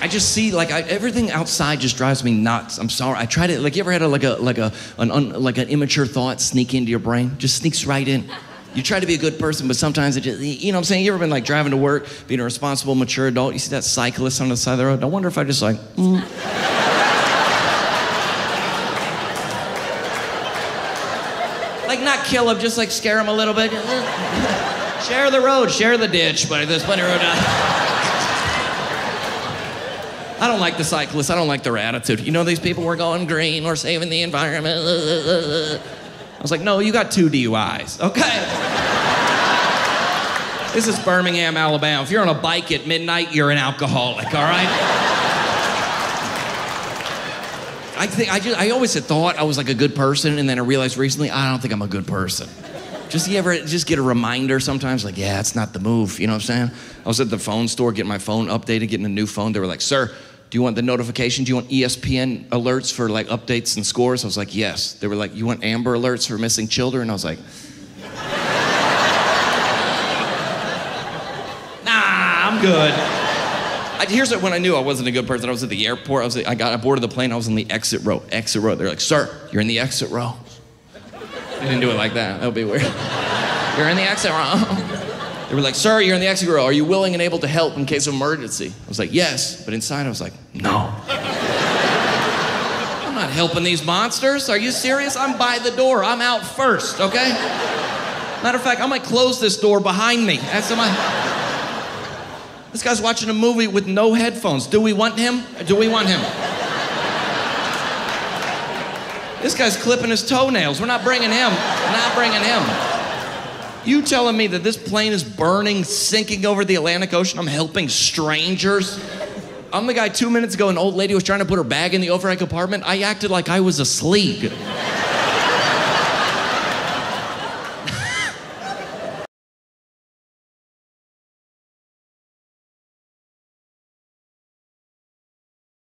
I just see, like, everything outside just drives me nuts. I'm sorry. I try to, like, you ever had an immature thought sneak into your brain? Just sneaks right in. You try to be a good person, but sometimes it just, you know what I'm saying? You ever been, like, driving to work, being a responsible, mature adult? You see that cyclist on the side of the road? I wonder if I just, like, Like, not kill him, just, like, scare him a little bit. Share the road, share the ditch, but there's plenty of road out. I don't like the cyclists. I don't like their attitude. You know, these people were going green. We're saving the environment. I was like, no, you got 2 DUIs. Okay. This is Birmingham, Alabama. If you're on a bike at midnight, you're an alcoholic, all right? I always had thought I was like a good person, and then I realized recently, I don't think I'm a good person. You ever get a reminder sometimes, like, yeah, it's not the move, you know what I'm saying? I was at the phone store getting my phone updated, getting a new phone. They were like, sir, do you want the notification? Do you want ESPN alerts for like updates and scores? I was like, yes. They were like, you want Amber alerts for missing children? I was like, nah, I'm good. Here's when I knew I wasn't a good person. I was at the airport. I boarded the plane. I was in the exit row, They're like, sir, you're in the exit row. They didn't do it like that. That would be weird. You're in the exit row. They were like, sir, you're in the exit row. Are you willing and able to help in case of emergency? I was like, yes. But inside I was like, no. I'm not helping these monsters. Are you serious? I'm by the door. I'm out first, okay? Matter of fact, I might close this door behind me. This guy's watching a movie with no headphones. Do we want him? Do we want him? This guy's clipping his toenails. We're not bringing him. You telling me that this plane is burning, sinking over the Atlantic Ocean? I'm helping strangers. I'm the guy 2 minutes ago, an old lady was trying to put her bag in the overhead compartment. I acted like I was asleep.